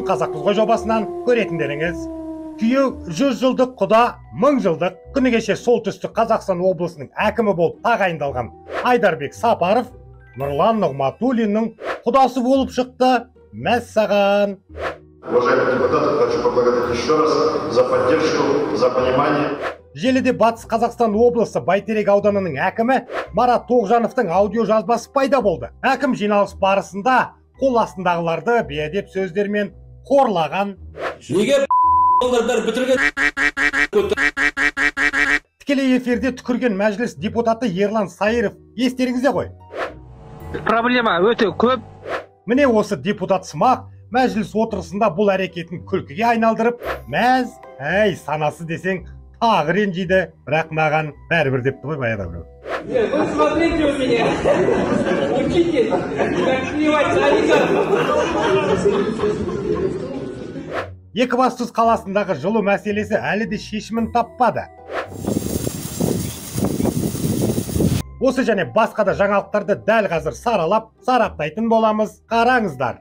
Bizning Qazaqizg'o jobasidan ko'retindingiz. Kuyov 100 yillik quda 1000 yillik kunigacha Soltistik Qozog'iston oblasining akimi bo'lib tayinlangan Aydarbek Saparov Nurlan Nygmatulinning qudasi bo'lib chiqdi. Masalan. Уважаемые депутаты, хочу поблагодарить еще раз за поддержку, за понимание. Желеде Батыс Қазақстан облысы Байтерек ауданының әкімі Марат Тоғжановтың аудио жазбасы пайда болды. Әкім жиналыс барысында қол астындағыларды бейәдеп сөздермен қорлаған. Неге олардар бітірген? Тікелей эфирде түкірген мәжіліс депутаты Ерлан Саиров естеріңізде ғой. Проблема өте көп. Міне осы депутат сымақ мәжіліс отырысында бұл әрекетін күлкіге айналдырып, мәз, әй, санасы десең, тағы ренжиді, бірақ маған бәрібір депті ғой баяда біреу. Вы смотрите у меня. Учите, как снимать олигархов. Екібастұз қаласындағы жылу мәселесі әлі де шешімін таппады. Осы және басқа да жаңалықтарды дәл қазір саралап, сараптайтын боламыз. Қараңыздар.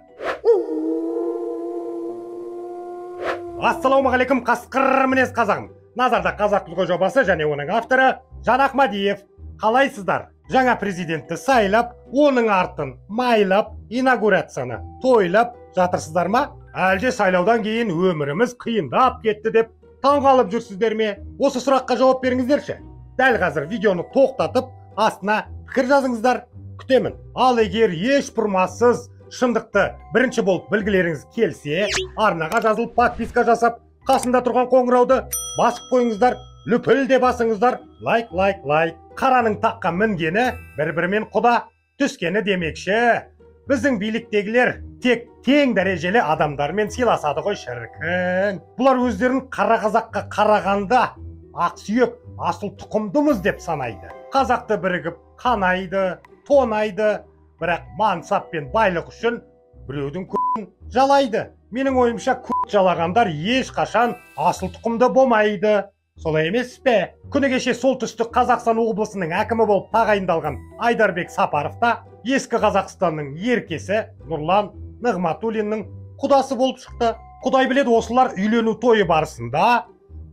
Ассалаумағалейкум қасқыр мінез қазағым. Назарда Қазақ жобасы және оның авторы Жанахмадиев. Қалайсыздар? Жаңа президентті сайлап, оның артын майлап, инаугурацияны тойлап жатырсыздар ма? Әлде сайлаудан кейін өміріміз қиындап кетті деп таңғалып жүрсіздер ме? Осы сұраққа жауап беріңіздерші. Дәл қазір видеоны тоқтатып, астына пікір жазыңыздар. Күтемін. Ал егер еш бұрмасыз шындықты бірінші болып білгілеріңіз келсе, арнаға жазылып подписка жасап, қасында тұрған қоңырауды басып қойыңыздар, лүпілде басыңыздар, лайк, лайк, лайк. Қараның таққа мінгені, бір-бірімен құда түскені демекші. Біздің биліктегілер тек тең дәрежелі адамдармен сыйласады ғой шіркін. Бұлар өздерін қара қазаққа қарағанда ақсүйек, асыл тұқымдымыз деп санайды. Қазақты бірігіп қанайды, тонайды. Бірақ мансап пен байлық үшін біреудің к***ін жалайды. Менің ойымша к*** жалағандар ешқашан асыл тұқымды болмайды. Солай емес пе? Күні кеше Солтүстік Қазақстан облысының әкімі болып тағайындалған Айдарбек Сапаровта ескі Қазақстанның еркесі Нұрлан Нығматулиннің құдасы болып шықты. Құдай біледі, осылар үйлену тойы барысында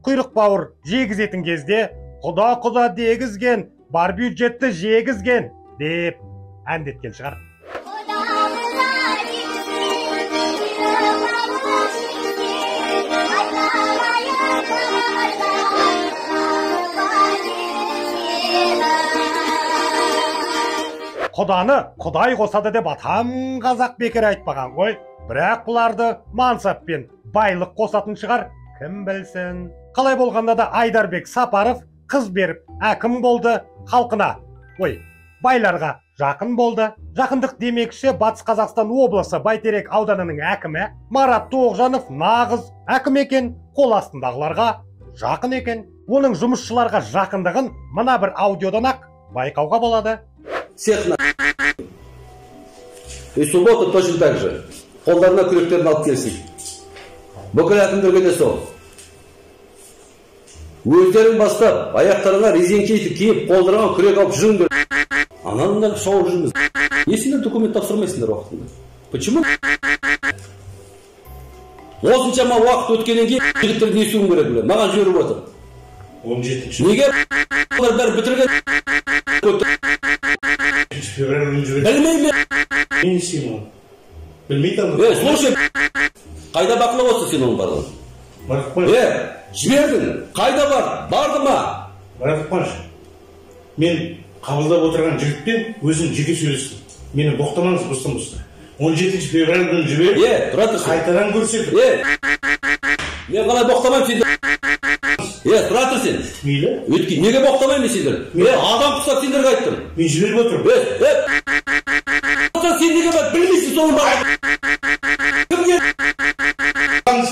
құйрық бауыр жегізетін кезде құда-құда дегізген, бар бюджетті жегізген деп әндеткен шығар. Құданы құдай қосады деп атам қазақ бекер айтпаған ғой. Бірақ бұларды мансап пен байлық қосатын шығар, кім білсін. Қалай болғанда да Айдарбек Сапаров қыз беріп әкім болды, халқына, ой, байларға жақын болды. Жақындық демекші Батыс Қазақстан облысы Байтерек ауданының әкімі Марат Тоғзанов нағыз әкім екен, қол астындағыларға жақын екен. Оның жұмысшыларға жақындығын мына бір аудиодан ақ байқауға болады. Всех на... И суббота точно так же. Қолдарына күректерін алып келсін. Бүкіл әкімдерге сол. Өздерін бастап, аяқтарына резинкейті киіп, қолдырған күрек алып жүріңдер. Ананындағы шауып жүріңіз. Несіндер документ тапсырмайсыңдар уақытында? Почему? Осыншама уақыт өткенен кейін жігіттерді не істеуім керек біле? Маған жіберіп отыр. 17-ші. Неге бәрі бітірген? Білмеймін. Мен сен оны. Білмейді аңыз. Слушай, қайда бақылап отсың сен оның барлығын? Барып қойшы. Жібердің. Қайда бар? Барды ма? Барып қойшы. Мен қабылдап отырған жігітпен өзің жеке сөйлестің. Мені боқтамаңыз бұстың. 17 февральдың жібер. Тұратырсың. Қайтадан көрсетіп. Мен қалай боқтамайым сендер. Тұратыр сен. Мейлі. Өткен. Неге боқтамайым сендер? Адам құсап сендерге айттым. Мен жіберіп отырым. Сен неге бәді білмейсің соңын бағай. Кімге?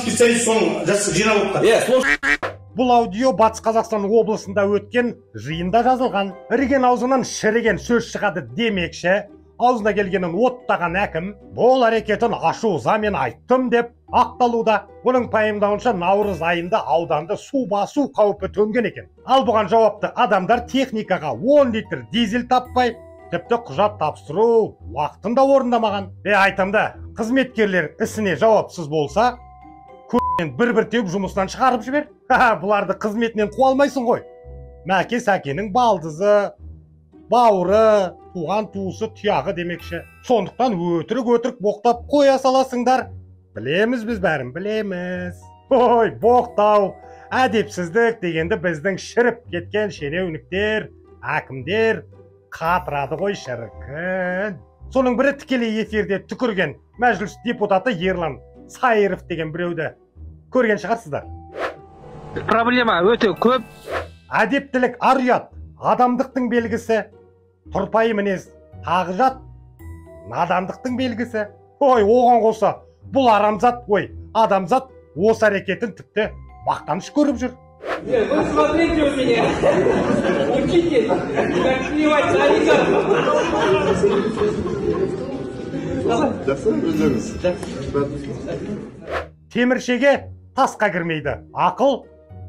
Специалист соңын жасы жинау ұқтар. Бұл аудио Батыс Қазақстан облысында өткен жиында жазылған. Ірген аузынан шіріген сөз шығады демекші, аузына келгенін оттаған әкім бұл әрекетін ашу ызамен айттым деп ақталуда. Оның пайымдауынша наурыз айында ауданды су басу қаупі төнген екен. Ал бұған жауапты адамдар техникаға 10 литр дизель таппай, tipti құжат тапсыру уақытында орындамаған. Айтамда, қызметкерлер ісіне жауапсыз болса, көптен бір-бір теуіп жұмыстан шығарып жібер. Бұларды қызметінен қуа алмайсың ғой. Мәке Сәкенің балдызы, бауыры, туған туысы, тұяғы демекші. Сондықтан өтірік-өтірік боқтап қоя саласыңдар. Білеміз біз бәрін, білеміз. Ой, боқтау, әдепсіздік дегенді біздің шіріп кеткен шенеуніктер, әкімдер қатырады ғой шіркін. Соның бірі тікелей эфирде түкірген мәжіліс депутаты Ерлан Саиров деген біреуді көрген шығарсыздар. Проблема өте көп. Әдептілік ар-ұят, адамдықтың белгісі, тұрпайы мінез, тағы жат, надандықтың белгісі. Ой, оған қоса, бұл арамзат, ой, адамзат осы әрекетін тіпті мақтаныш көріп жүр. Вы смотрите у меня, учитесь, как плевать на олигархов. Теміршеге тасқа кірмейді, ақыл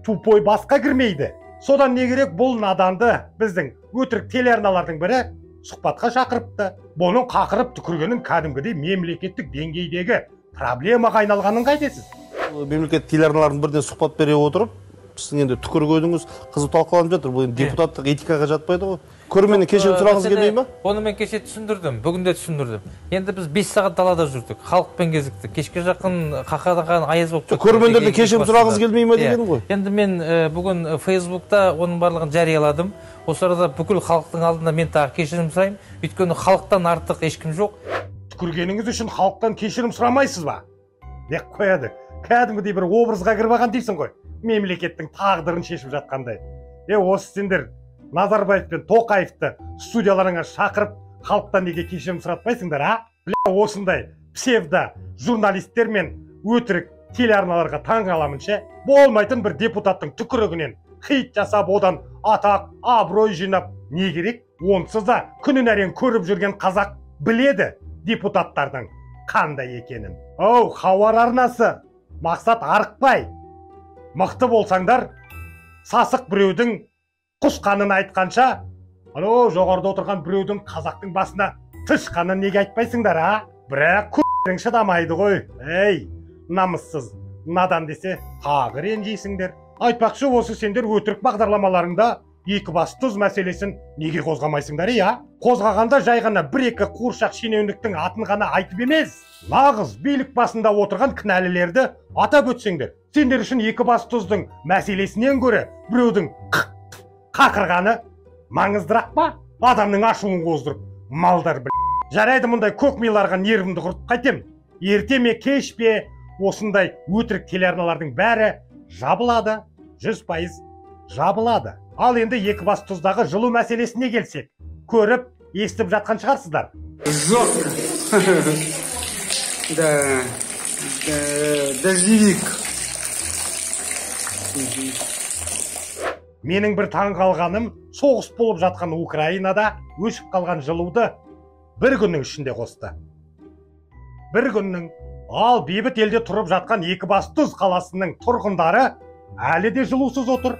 тупой басқа кірмейді. Содан не керек, бұл наданды біздің өтірік телеарналардың бірі сұхбатқа шақырыпты. Бұның қақырып түкіргенін кәдімгідей мемлекеттік деңгейдегі проблемаға айналғанын қайтесіз? Мемлекеттік телеарналардың бірден сұхбат бере отырып, сіздің енді түкіргеніңіз қызу талқыланып жатыр. Бұл депутаттық этикаға жатпайды ғой. Көрмені кеше сұрағыңыз келмей ме? Оны мен кеше түсіндірдім, бүгін де түсіндірдім. Енді біз 5 сағат далада жүрдік, халықпен кезіктік. Кешке жақын қақаған аяз болып тұр. Көрмендерді кеше сұрағыңыз келмей ме деген ғой. Енді мен бүгін Фейсбукта оның барлығын жарияладым. Осы арада бүкіл халықтың алдында мен тағы кешірім сұраймын. Өйткені халықтан артық ешкім жоқ. Түкіргеніңіз үшін халықтан кешірім сұрамайсыз ба? Деп қояды. Кәдімгідей бір образға кіріп алған дейсің ғой. Мемлекеттің тағдырын шешіп жатқандай. Осы сендер Назарбаев пен Тоқаевты студияларыңа шақырып, халықтан неге кешірім сұратпайсыңдар, а? Осындай псевдо журналистер мен өтірік телеарналарға таңғаламын ше. Болмайтын бір депутаттың түкірігінен хит жасап, одан атақ, абырой жинап не керек? Онсыз да күнін әрең көріп жүрген қазақ біледі депутаттардың қандай екенін. Оу, хабар арнасы, мақсат арықпай. Мықты болсаңдар, сасық біреудің құсқанын айтқанша, анау жоғарда отырған біреудің қазақтың басына тышқанын неге айтпайсыңдар, а? Бірақ көптің шыдамайды ғой. Әй, намыссыз, надан десе, тағы ренжейсіңдер. Айтпақшы, осы сендер өтірік бағдарламаларыңда Екібастұз мәселесін неге қозғамайсыңдар, а? Қозғағанда жай ғана бір-екі қуыршақ шенеуніктің атын ғана айтып емес, нағыз билік басында отырған кінәлілерді атап өтсеңдер. Сендер үшін Екібастұздың мәселесінен гөрі біреудің қақырғаны маңыздырақ па? Адамның ашуын қоздырып, малдар біл. Жарайды, мұндай көкмейларға нервімді құртып қайтем. Ерте ме, кеш пе, осындай өтірік телеарналардың бәрі жабылады, 100% жабылады. Ал енді Екібастұздағы жылу мәселесіне келсек, көріп, естіп жатқан шығарсыздар. Жоқ, дождевик. Менің бір таңғалғаным, соғыс болып жатқан Украинада өшіп қалған жылуды бір күннің ішінде қосты. Бір күннің. Ал бейбіт елде тұрып жатқан Екібастұз қаласының тұрғындары әлі де жылусыз отыр.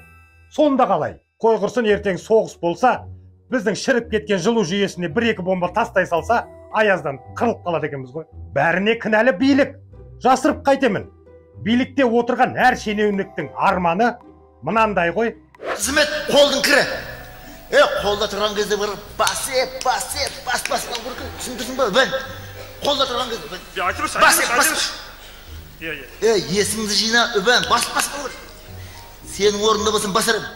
Сонда қалай? Қой құрсын, ертең соғыс болса, біздің шіріп кеткен жылу жүйесіне 1-2 бомба тастай салса, аяздан қырылып қалады екенбіз ғой. Бәріне кінәлі билік. Жасырып қайтемін. Билікте отырған әр шенеуніктің арманы мынандай ғой. Қызмет қолдың кірі. Қолда тұрған кезде бір басып түсіндірсің ба? Қолда тұрған кезде басып есіңді жина, басып сенің орнында болсын басарым.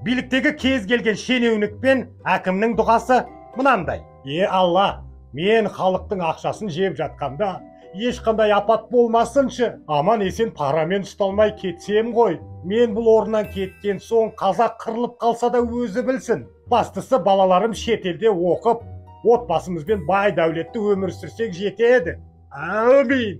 Биліктегі кез келген шенеунікпен әкімнің дұғасы мынандай. Алла, мен халықтың ақшасын жеп жатқанда ешқандай апат болмасыншы, аман есен парамен ұсталмай кетсем ғой. Мен бұл орнан кеткен соң қазақ қырылып қалса да өзі білсін. Бастысы, балаларым шетелде оқып, отбасымызбен бай дәулетті өмір сүрсек жетеді. Әмин!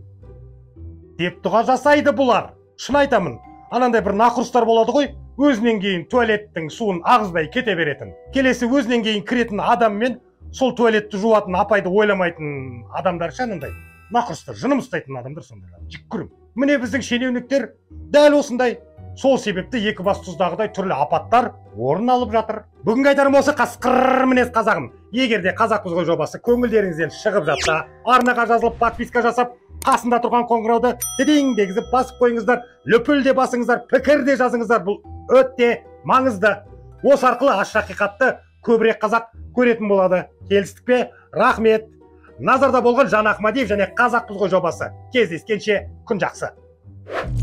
Деп дұға жасайды бұлар. Шын айтамын, анандай бір нақұрыстар болады ғой, өзінен кейін туалеттің суын ағызбай кете беретін. Келесі өзінен кейін кіретін адам мен сол туалетті жуатын апайды ойламайтын адамдар шанындай. Нақұрыстар, жыным ұстайтын адамдар сондайлар. Жек көрем. Міне біздің шенеуніктер дәл осындай Сол себепті Екібастұздағыдай түрлі апаттар орын алып жатыр. Бүгінгі айтарым осы қасқыр мінез қазағым. Егерде Қазақпыз ғой жобасы көңілдеріңізден шығып жатса, арнаға жазылып подписка жасап, қасында тұрған қоңырауды тедең дегізіп басып қойыңыздар, лүпіл де басыңыздар, пікір де жазыңыздар. Бұл өте маңызды. Осы арқылы аш ақиқатты көбірек қазақ көретін болады. Келістік пе? Рахмет. Назарда болған Жанахмадиев және Қазақпыз ғой жобасы. Кездескенше күн жақсы.